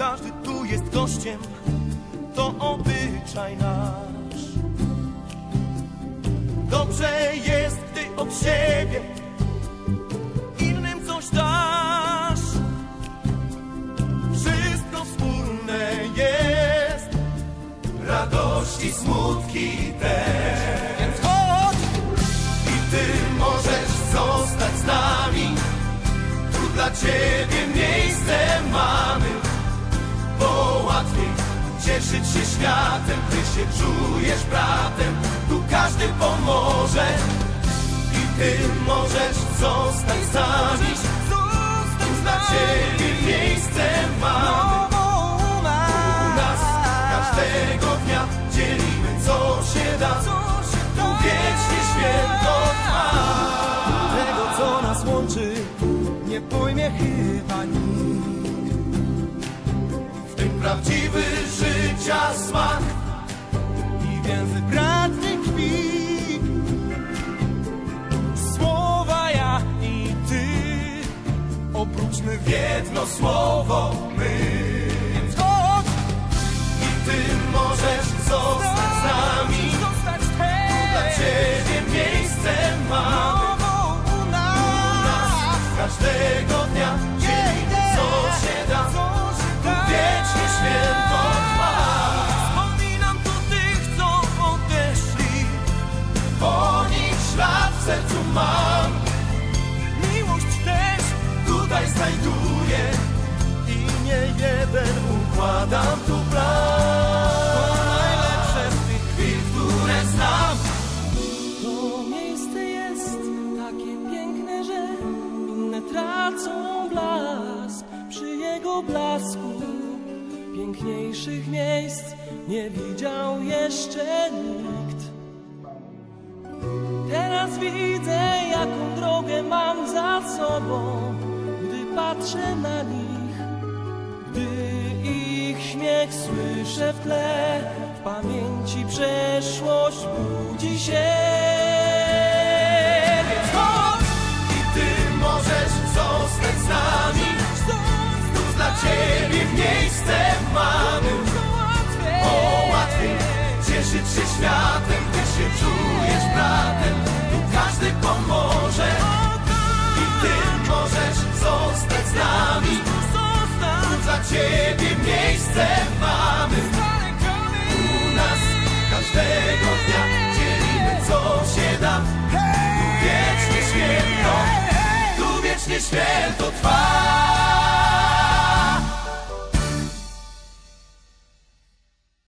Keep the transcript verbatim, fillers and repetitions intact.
każdy tu jest gościem, to obyczaj nasz. Dobrze jest, gdy od siebie innym coś dasz. Wszystko wspólne jest, radości, smutki też. Więc chodź! I ty możesz zostać z nami, tu dla ciebie miejsce mamy, bo łatwiej cieszyć się światem, ty się czujesz bratem, tu każdy pomoże. I ty możesz zostać z nami, tu dla ciebie miejsce mamy. U nas każdego dnia dzielimy co się da, tu wiecznie święto trwa. Tego co nas łączy nie pojmie chyba nic. Prawdziwy życia smak i więzy bratny kwit. Słowa ja i ty, obróćmy w jedno słowo my. Więc chodź! I ty możesz zostać z nami, dla ciebie miejsce mamy. U nas każdego dnia dzielimy co się da, wiecznie święto trwa. Wspominam tu tych, co odeszli, po nich ślad w sercu mam. Miłość też tutaj znajduję i nie jeden układam tu plan. To najlepsze z tych chwil, które znam. To miejsce jest takie piękne, że inne tracą blask przy jego blasku. Piękniejszych miejsc nie widział jeszcze nikt. Teraz widzę, jaką drogę mam za sobą, gdy patrzę na nich, gdy ich śmiech słyszę w tle. W pamięci przeszłość budzi się. Więc chodź! I ty możesz zostać z nami, tu dla ciebie miejsce mamy. O, łatwiej cieszyć się światem, ty się czujesz bratem, tu każdy pomoże. I ty możesz zostać z nami, tu dla ciebie miejsce mamy. U nas każdego dnia dzielimy co się da, tu wiecznie święto, tu wiecznie święto trwa.